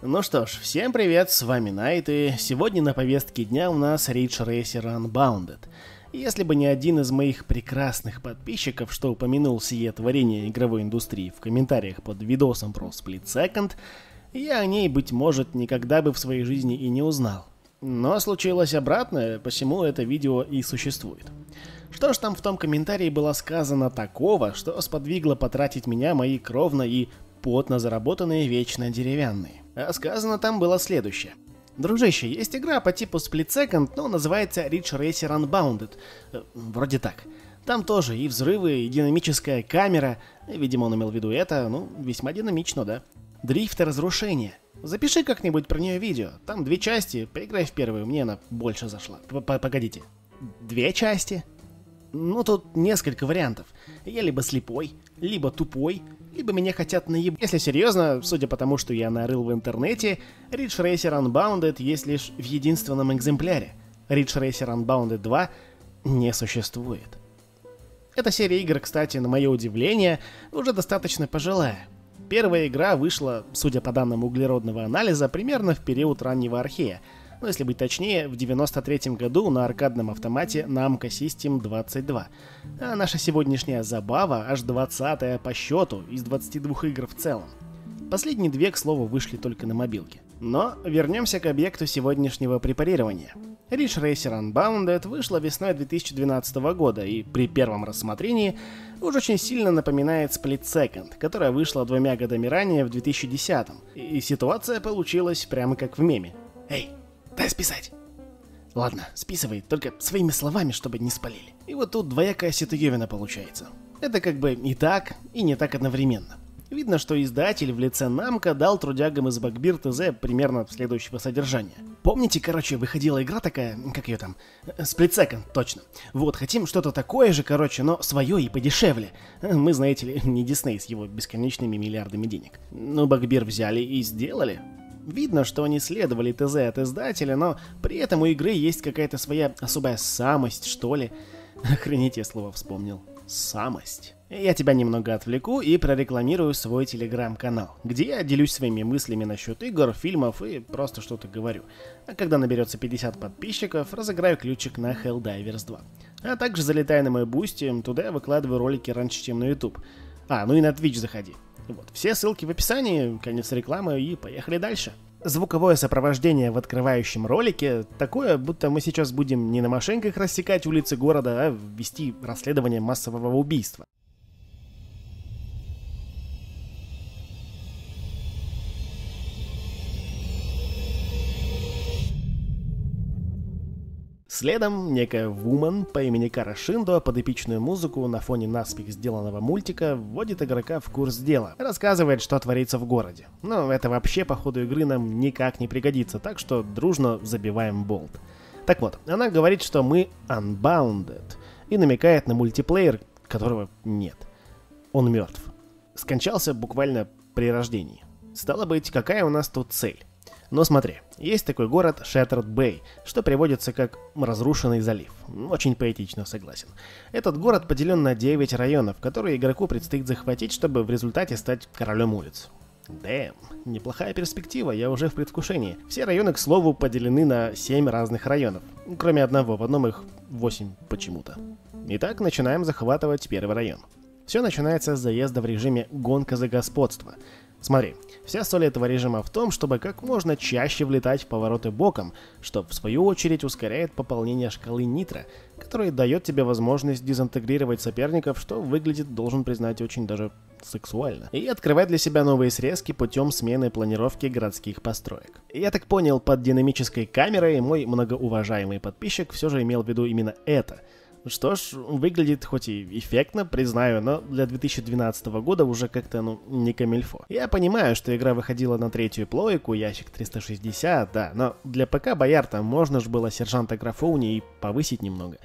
Ну что ж, всем привет, с вами Найт, и сегодня на повестке дня у нас Ridge Racer Unbounded. Если бы не один из моих прекрасных подписчиков, что упомянул сие творение игровой индустрии в комментариях под видосом про Split Second, я о ней, быть может, никогда бы в своей жизни и не узнал. Но случилось обратное, посему это видео и существует. Что ж там в том комментарии было сказано такого, что сподвигло потратить меня мои кровно и потно заработанные вечно деревянные? А сказано там было следующее. Дружище, есть игра по типу Split Second, но называется Ridge Racer Unbounded. Вроде так. Там тоже и взрывы, и динамическая камера. Видимо, он имел в виду это, ну, весьма динамично, да. Дрифт и разрушение. Запиши как-нибудь про нее видео. Там две части, поиграй в первую, мне она больше зашла. Погодите. Две части? Ну, тут несколько вариантов. Я либо слепой, либо тупой, либо меня хотят наебать. Если серьезно, судя по тому, что я нарыл в интернете, Ridge Racer Unbounded есть лишь в единственном экземпляре. Ridge Racer Unbounded 2 не существует. Эта серия игр, кстати, на мое удивление, уже достаточно пожилая. Первая игра вышла, судя по данным углеродного анализа, примерно в период раннего архея. Ну, если быть точнее, в 93-м году на аркадном автомате Namco System 22. А наша сегодняшняя забава аж 20-я по счету из 22 игр в целом. Последние две, к слову, вышли только на мобилке. Но вернемся к объекту сегодняшнего препарирования. Ridge Racer Unbounded вышла весной 2012 года и при первом рассмотрении уж очень сильно напоминает Split Second, которая вышла двумя годами ранее в 2010-м. И ситуация получилась прямо как в меме. Эй! Дай списать. Ладно, списывай, только своими словами, чтобы не спалили. И вот тут двоякая ситуевина получается. Это как бы и так, и не так одновременно. Видно, что издатель в лице Намко дал трудягам из Bugbear ТЗ примерно следующего содержания. Помните, короче, выходила игра такая, как ее там, Split Second, точно. Вот, хотим что-то такое же, короче, но свое и подешевле. Мы, знаете ли, не Дисней с его бесконечными миллиардами денег. Ну, Bugbear взяли и сделали. Видно, что они следовали ТЗ от издателя, но при этом у игры есть какая-то своя особая самость, что ли. Охренеть, я слово вспомнил. Самость. Я тебя немного отвлеку и прорекламирую свой телеграм-канал, где я делюсь своими мыслями насчет игр, фильмов и просто что-то говорю. А когда наберется 50 подписчиков, разыграю ключик на Helldivers 2. А также залетай на мой бусти, туда я выкладываю ролики раньше, чем на YouTube. А, ну и на Twitch заходи. Вот, все ссылки в описании, конец рекламы и поехали дальше. Звуковое сопровождение в открывающем ролике такое, будто мы сейчас будем не на машинках рассекать улицы города, а вести расследование массового убийства. Следом некая вумен по имени Кара Шиндо под эпичную музыку на фоне наспех сделанного мультика вводит игрока в курс дела, рассказывает, что творится в городе. Но это вообще по ходу игры нам никак не пригодится, так что дружно забиваем болт. Так вот, она говорит, что мы unbounded, и намекает на мультиплеер, которого нет. Он мертв. Скончался буквально при рождении. Стало быть, какая у нас тут цель? Но смотри, есть такой город Шеттерд Бэй, что приводится как «разрушенный залив». Очень поэтично, согласен. Этот город поделен на 9 районов, которые игроку предстоит захватить, чтобы в результате стать королем улиц. Дэм, неплохая перспектива, я уже в предвкушении. Все районы, к слову, поделены на 7 разных районов. Кроме одного, в одном их 8 почему-то. Итак, начинаем захватывать первый район. Все начинается с заезда в режиме «гонка за господство». Смотри, вся соль этого режима в том, чтобы как можно чаще влетать в повороты боком, что в свою очередь ускоряет пополнение шкалы нитро, который дает тебе возможность дезинтегрировать соперников, что выглядит, должен признать, очень даже сексуально, и открывать для себя новые срезки путем смены планировки городских построек. Я так понял, под динамической камерой мой многоуважаемый подписчик все же имел в виду именно это. Что ж, выглядит хоть и эффектно, признаю, но для 2012 года уже как-то, ну, не камильфо. Я понимаю, что игра выходила на третью плойку, ящик 360, да, но для ПК бояр там можно ж было сержанта Графоуни и повысить немного.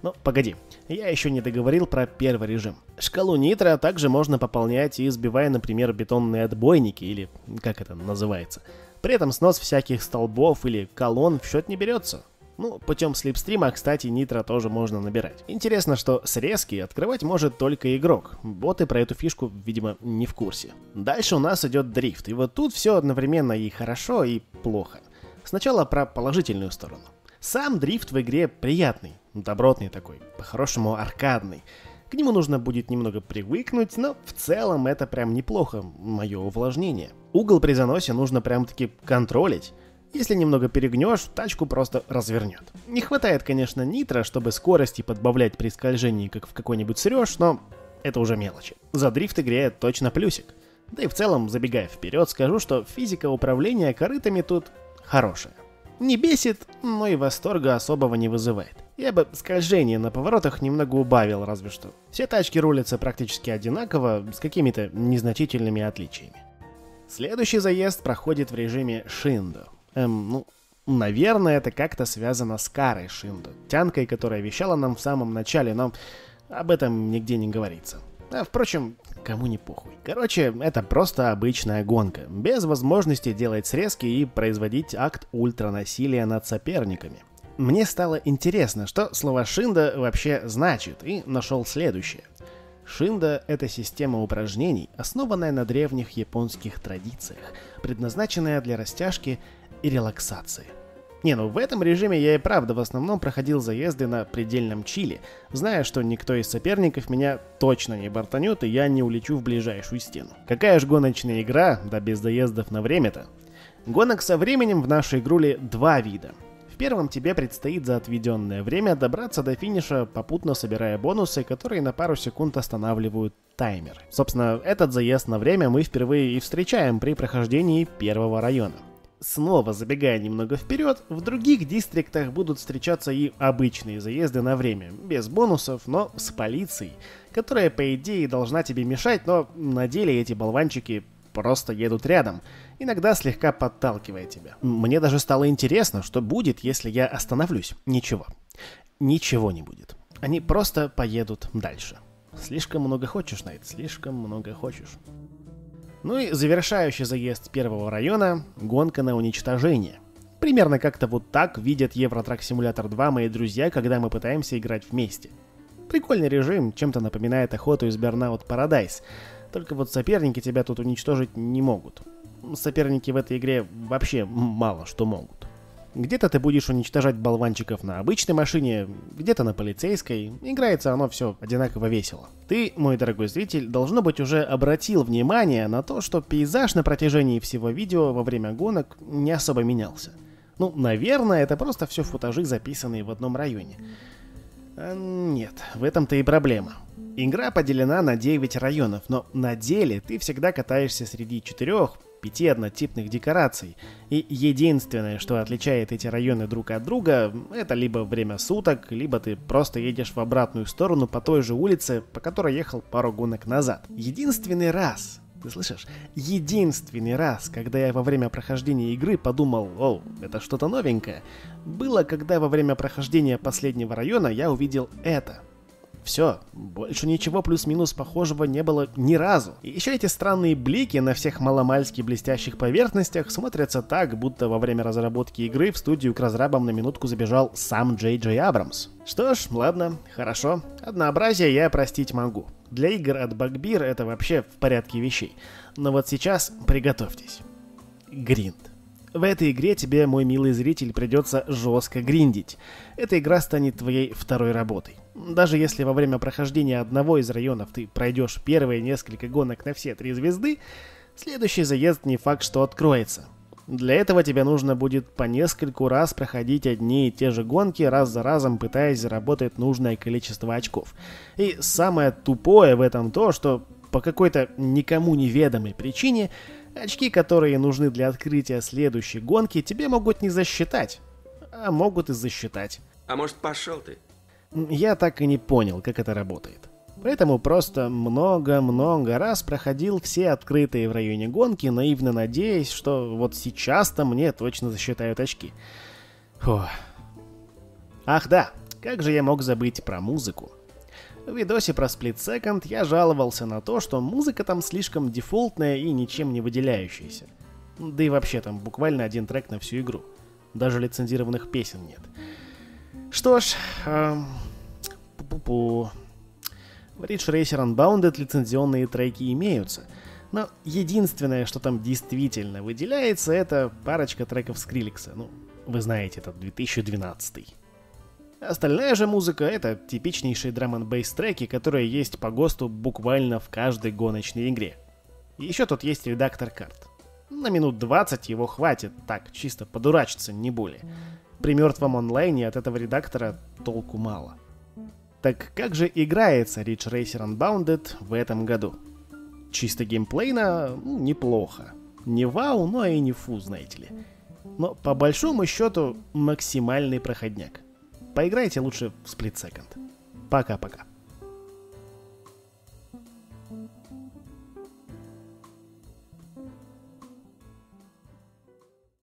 Но погоди, я еще не договорил про первый режим. Шкалу нитро также можно пополнять, и сбивая, например, бетонные отбойники, или как это называется. При этом снос всяких столбов или колонн в счет не берется. Ну, путем слепстрима, кстати, нитро тоже можно набирать. Интересно, что срезки открывать может только игрок. Боты про эту фишку, видимо, не в курсе. Дальше у нас идет дрифт. И вот тут все одновременно и хорошо, и плохо. Сначала про положительную сторону. Сам дрифт в игре приятный, добротный такой, по-хорошему аркадный. К нему нужно будет немного привыкнуть, но в целом это прям неплохо, мое увлажнение. Угол при заносе нужно прям-таки контролить. Если немного перегнешь, тачку просто развернет. Не хватает, конечно, нитро, чтобы скорости подбавлять при скольжении, как в какой-нибудь срёж, но это уже мелочи. За дрифт игре точно плюсик. Да и в целом, забегая вперед, скажу, что физика управления корытами тут хорошая. Не бесит, но и восторга особого не вызывает. Я бы скольжение на поворотах немного убавил, разве что. Все тачки рулятся практически одинаково, с какими-то незначительными отличиями. Следующий заезд проходит в режиме Шиндо. Ну, наверное, это как-то связано с Карой Шиндо, тянкой, которая вещала нам в самом начале, но об этом нигде не говорится. А, впрочем, кому не похуй. Короче, это просто обычная гонка, без возможности делать срезки и производить акт ультранасилия над соперниками. Мне стало интересно, что слово «шиндо» вообще значит, и нашел следующее. Шиндо — это система упражнений, основанная на древних японских традициях, предназначенная для растяжки и релаксации. Не, ну в этом режиме я и правда в основном проходил заезды на предельном чиле, зная, что никто из соперников меня точно не бортанет и я не улечу в ближайшую стену. Какая же гоночная игра, да без заездов на время-то. Гонок со временем в нашей игруле два вида. В первом тебе предстоит за отведенное время добраться до финиша, попутно собирая бонусы, которые на пару секунд останавливают таймер. Собственно, этот заезд на время мы впервые и встречаем при прохождении первого района. Снова забегая немного вперед, в других дистриктах будут встречаться и обычные заезды на время, без бонусов, но с полицией, которая по идее должна тебе мешать, но на деле эти болванчики просто едут рядом, иногда слегка подталкивая тебя. Мне даже стало интересно, что будет, если я остановлюсь. Ничего. Ничего не будет. Они просто поедут дальше. Слишком много хочешь, Найт, слишком много хочешь. Ну и завершающий заезд первого района — гонка на уничтожение. Примерно как-то вот так видят Евротрак Симулятор 2 мои друзья, когда мы пытаемся играть вместе. Прикольный режим, чем-то напоминает охоту из Burnout Paradise, только вот соперники тебя тут уничтожить не могут. Соперники в этой игре вообще мало что могут. Где-то ты будешь уничтожать болванчиков на обычной машине, где-то на полицейской. Играется оно все одинаково весело. Ты, мой дорогой зритель, должно быть уже обратил внимание на то, что пейзаж на протяжении всего видео во время гонок не особо менялся. Ну, наверное, это просто все футажи, записанные в одном районе. А нет, в этом-то и проблема. Игра поделена на 9 районов, но на деле ты всегда катаешься среди 4-5 однотипных декораций, и единственное, что отличает эти районы друг от друга, это либо время суток, либо ты просто едешь в обратную сторону по той же улице, по которой ехал пару гонок назад. Единственный раз, ты слышишь, единственный раз, когда я во время прохождения игры подумал, о, это что-то новенькое, было, когда во время прохождения последнего района я увидел это. Все, больше ничего плюс-минус похожего не было ни разу. И еще эти странные блики на всех маломальски блестящих поверхностях смотрятся так, будто во время разработки игры в студию к разрабам на минутку забежал сам Джей Джей Абрамс. Что ж, ладно, хорошо. Однообразие я простить могу. Для игр от Bugbear это вообще в порядке вещей. Но вот сейчас приготовьтесь. Гринд. В этой игре тебе, мой милый зритель, придется жестко гриндить. Эта игра станет твоей второй работой. Даже если во время прохождения одного из районов ты пройдешь первые несколько гонок на все 3 звезды, следующий заезд не факт, что откроется. Для этого тебе нужно будет по нескольку раз проходить одни и те же гонки, раз за разом пытаясь заработать нужное количество очков. И самое тупое в этом то, что по какой-то никому неведомой причине очки, которые нужны для открытия следующей гонки, тебе могут не засчитать, а могут и засчитать. А может, пошел ты? Я так и не понял, как это работает. Поэтому просто много-много раз проходил все открытые в районе гонки, наивно надеясь, что вот сейчас-то мне точно засчитают очки. Фух. Ах да, как же я мог забыть про музыку. В видосе про Split Second я жаловался на то, что музыка там слишком дефолтная и ничем не выделяющаяся. Да и вообще там буквально один трек на всю игру. Даже лицензированных песен нет. Что ж, в Ridge Racer Unbounded лицензионные треки имеются. Но единственное, что там действительно выделяется, это парочка треков Скриллекса. Ну, вы знаете, это 2012. Остальная же музыка — это типичнейшие драм-н-бейс треки, которые есть по ГОСТу буквально в каждой гоночной игре. Еще тут есть редактор карт. На минут 20 его хватит, так, чисто подурачиться, не более. При мертвом онлайне от этого редактора толку мало. Так как же играется Ridge Racer Unbounded в этом году? Чисто геймплейно, ну, неплохо. Не вау, но и не фу, знаете ли. Но по большому счету максимальный проходняк. Поиграйте лучше в Split Second. Пока-пока.